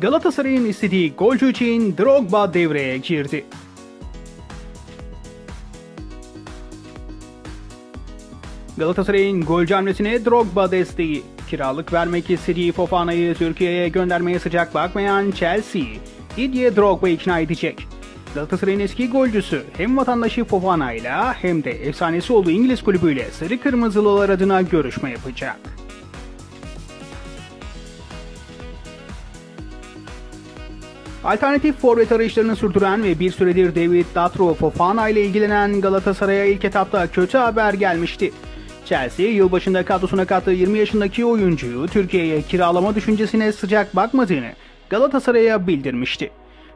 Galatasaray'ın istediği golcü için Drogba devreye girdi. Galatasaray'ın golcü hamlesine Drogba desteği. Kiralık vermek istediği Fofana'yı Türkiye'ye göndermeye sıcak bakmayan Chelsea, Didier Drogba'yı ikna edecek. Galatasaray'ın eski golcüsü hem vatandaşı Fofana ile hem de efsanesi olduğu İngiliz kulübüyle Sarı Kırmızılılar adına görüşme yapacak. Alternatif forvet arayışlarını sürdüren ve bir süredir David Datro Fofana ile ilgilenen Galatasaray'a ilk etapta kötü haber gelmişti. Chelsea, yılbaşında kadrosuna kattığı 20 yaşındaki oyuncuyu Türkiye'ye kiralama düşüncesine sıcak bakmadığını Galatasaray'a bildirmişti.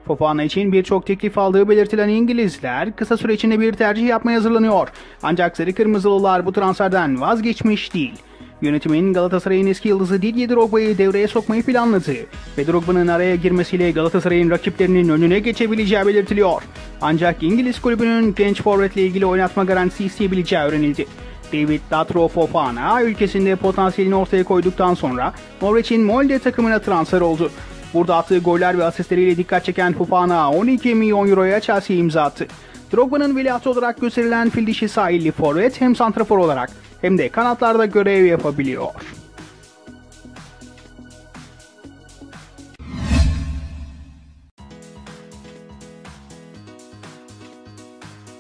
Fofana için birçok teklif aldığı belirtilen İngilizler kısa süre içinde bir tercih yapmaya hazırlanıyor. Ancak Sarı Kırmızılılar bu transferden vazgeçmiş değil. Yönetimin Galatasaray'ın eski yıldızı Didier Drogba'yı devreye sokmayı planladığı ve Drogba'nın araya girmesiyle Galatasaray'ın rakiplerinin önüne geçebileceği belirtiliyor. Ancak İngiliz kulübünün genç forvetle ilgili oynatma garantisi isteyebileceği öğrenildi. David Datro Fofana ülkesinde potansiyelini ortaya koyduktan sonra Norwich'in Molde takımına transfer oldu. Burada attığı goller ve asistleriyle dikkat çeken Fofana 12 milyon euroya Chelsea'ye imza attı. Drogba'nın veliahtı olarak gösterilen fil dişi sahilli forvet hem santrafor olarak hem de kanatlarda görev yapabiliyor.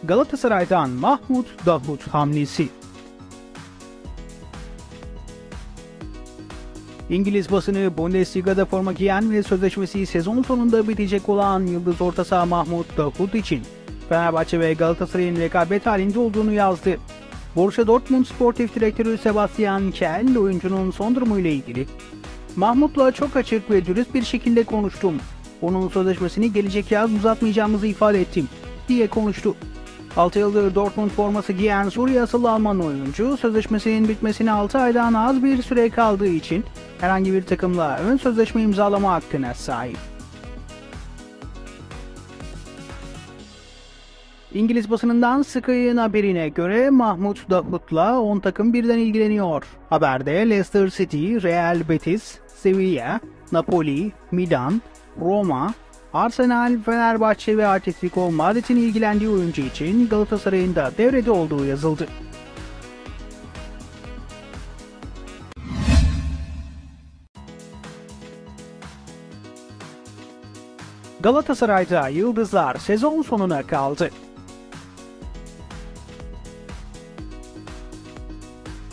Galatasaray'dan Mahmoud Dahoud hamlesi. İngiliz basını Bundesliga'da forma giyen ve sözleşmesi sezon sonunda bitecek olan yıldız orta saha Mahmoud Dahoud için Fenerbahçe ve Galatasaray'ın rekabet halinde olduğunu yazdı. Borussia Dortmund Sportif Direktörü Sebastian Kehl oyuncunun son durumu ile ilgili "Mahmut'la çok açık ve dürüst bir şekilde konuştum. Onun sözleşmesini gelecek yaz uzatmayacağımızı ifade ettim" diye konuştu. 6 yıldır Dortmund forması giyen Suriye asıllı Alman oyuncu sözleşmesinin bitmesine 6 aydan az bir süre kaldığı için herhangi bir takımla ön sözleşme imzalama hakkına sahip. İngiliz basınından Sky'ın haberine göre Mahmoud Dahoud'la 10 takım birden ilgileniyor. Haberde Leicester City, Real Betis, Sevilla, Napoli, Milan, Roma, Arsenal, Fenerbahçe ve Atletico Madrid'in ilgilendiği oyuncu için Galatasaray'ın da devrede olduğu yazıldı. Galatasaray'da yıldızlar sezon sonuna kaldı.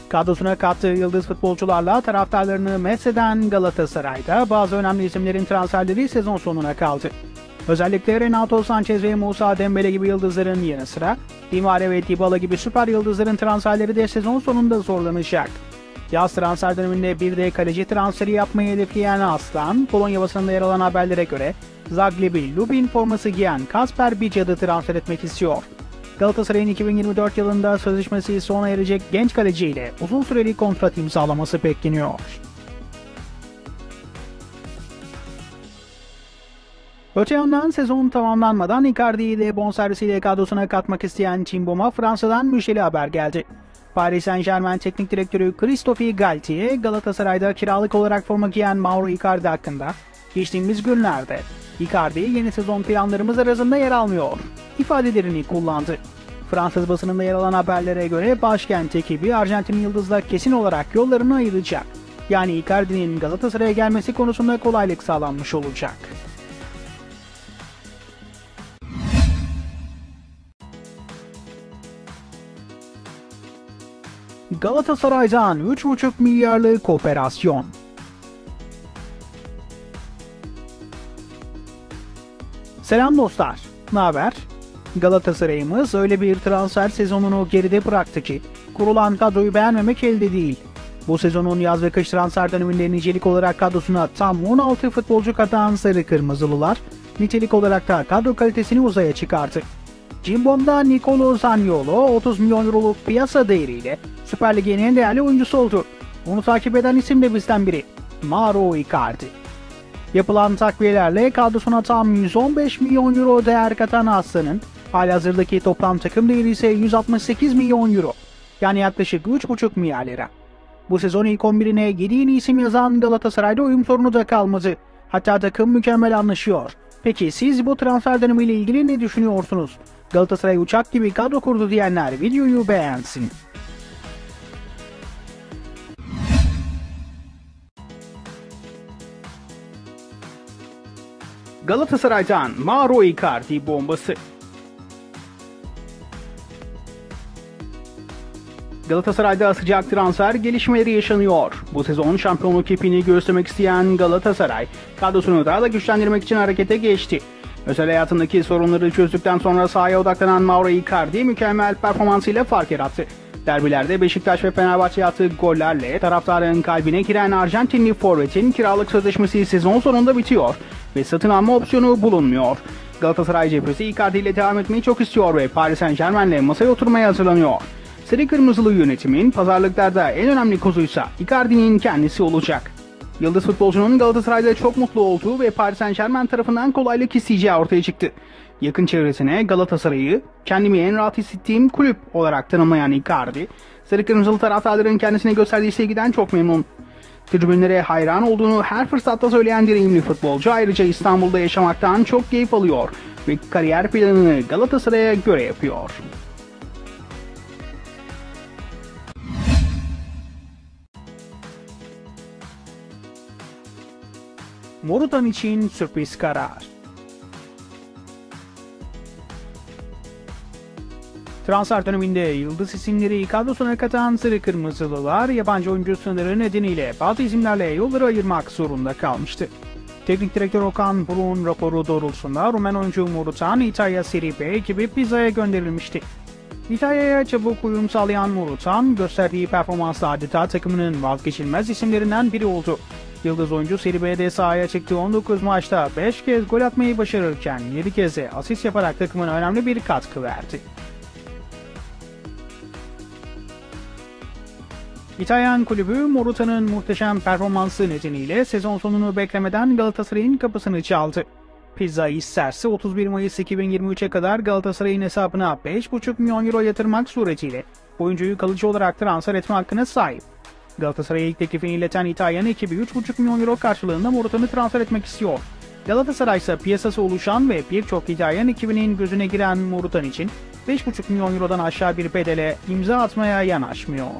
Kadrosuna kattığı yıldız futbolcularla taraftarlarını mesheden Galatasaray'da bazı önemli isimlerin transferleri sezon sonuna kaldı. Özellikle Renato Sanchez ve Musa Dembele gibi yıldızların yanı sıra Dimaria ve Dibala gibi süper yıldızların transferleri de sezon sonunda zorlanacak. Yaz transfer döneminde bir de kaleci transferi yapmayı hedefleyen Aslan, Polonya basınında yer alan haberlere göre Zaglibi Lubin forması giyen Kasper Bija'da transfer etmek istiyor. Galatasaray'ın 2024 yılında sözleşmesi sona erecek genç kaleci ile uzun süreli kontrat imzalaması bekleniyor. Öte yandan sezon tamamlanmadan Icardi'yi de bonservisiyle kadrosuna katmak isteyen Timbom'a Fransa'dan müjdeli haber geldi. Paris Saint-Germain teknik direktörü Christophe Galtier, Galatasaray'da kiralık olarak forma giyen Mauro Icardi hakkında "Geçtiğimiz günlerde Icardi yeni sezon planlarımız arasında yer almıyor" ifadelerini kullandı. Fransız basınında yer alan haberlere göre başkent ekibi Arjantin yıldızla kesin olarak yollarını ayıracak. Yani Icardi'nin Galatasaray'a gelmesi konusunda kolaylık sağlanmış olacak. Galatasaray'dan 3,5 milyarlık operasyon. Selam dostlar, ne haber? Galatasaray'ımız öyle bir transfer sezonunu geride bıraktı ki kurulan kadroyu beğenmemek elde değil. Bu sezonun yaz ve kış transfer döneminde nicelik olarak kadrosuna tam 16 futbolcu katan Sarı Kırmızılılar nitelik olarak da kadro kalitesini uzaya çıkarttı. Cimbom'da Nicolò Zaniolo 30 milyon euroluk piyasa değeriyle Süper Lig'in en değerli oyuncusu oldu. Onu takip eden isim de bizden biri, Mauro Icardi. Yapılan takviyelerle kadrosuna tam 115 milyon euro değer katan Aslan'ın halihazırdaki toplam takım değeri ise 168 milyon euro, yani yaklaşık 3,5 milyar lira. Bu sezon ilk 11'ine 7 yeni isim yazan Galatasaray'da uyum sorunu da kalmadı. Hatta takım mükemmel anlaşıyor. Peki siz bu transfer dönemiyle ilgili ne düşünüyorsunuz? Galatasaray uçak gibi kadro kurdu diyenler videoyu beğensin. Galatasaray'dan Mauro Icardi bombası. Galatasaray'da sıcak transfer gelişmeleri yaşanıyor. Bu sezon şampiyonluk ipini göğüslemek isteyen Galatasaray, kadrosunu daha da güçlendirmek için harekete geçti. Özel hayatındaki sorunları çözdükten sonra sahaya odaklanan Mauro Icardi mükemmel performansıyla fark yarattı. Derbilerde Beşiktaş ve Fenerbahçe'ye attığı gollerle taraftarın kalbine giren Arjantinli forvetin kiralık sözleşmesi sezon sonunda bitiyor ve satın alma opsiyonu bulunmuyor. Galatasaray cephesi Icardi ile devam etmeyi çok istiyor ve Paris Saint-Germain'le masaya oturmaya hazırlanıyor. Sarı Kırmızılı yönetimin pazarlıklarda en önemli kozuysa Icardi'nin kendisi olacak. Yıldız futbolcunun Galatasaray'da çok mutlu olduğu ve Paris Saint-Germain tarafından kolaylık isteyeceği ortaya çıktı. Yakın çevresine Galatasaray'ı kendimi en rahat hissettiğim kulüp olarak tanımlayan Icardi, Sarı Kırmızılı taraftarların kendisine gösterdiği sevgiden çok memnun. Tribünlere hayran olduğunu her fırsatta söyleyen deneyimli futbolcu ayrıca İstanbul'da yaşamaktan çok keyif alıyor ve kariyer planını Galatasaray'a göre yapıyor. Morutan için sürpriz karar. Transfer döneminde yıldız isimleri kadrosuna katan Sarı Kırmızılılar yabancı oyuncu sınırları nedeniyle bazı isimlerle yolları ayırmak zorunda kalmıştı. Teknik direktör Okan Buruk'un raporu doğrultusunda Rumen oyuncu Morutan İtalya Serie B ekibi Pisa'ya gönderilmişti. İtalya'ya çabuk uyum sağlayan Morutan gösterdiği performansla adeta takımının vazgeçilmez isimlerinden biri oldu. Yıldız oyuncu Serie B'de sahaya çıktığı 19 maçta 5 kez gol atmayı başarırken 7 kez de asist yaparak takımına önemli bir katkı verdi. İtalyan kulübü Morutan'ın muhteşem performansı nedeniyle sezon sonunu beklemeden Galatasaray'ın kapısını çaldı. Pisa isterse 31 Mayıs 2023'e kadar Galatasaray'ın hesabına 5,5 milyon € yatırmak suretiyle oyuncuyu kalıcı olarak transfer etme hakkına sahip. Galatasaray'a ilk teklifini ileten İtalyan ekibi 3,5 milyon € karşılığında Morutan'ı transfer etmek istiyor. Galatasaray ise piyasası oluşan ve birçok İtalyan ekibinin gözüne giren Morutan için 5,5 milyon € aşağı bir bedele imza atmaya yanaşmıyor.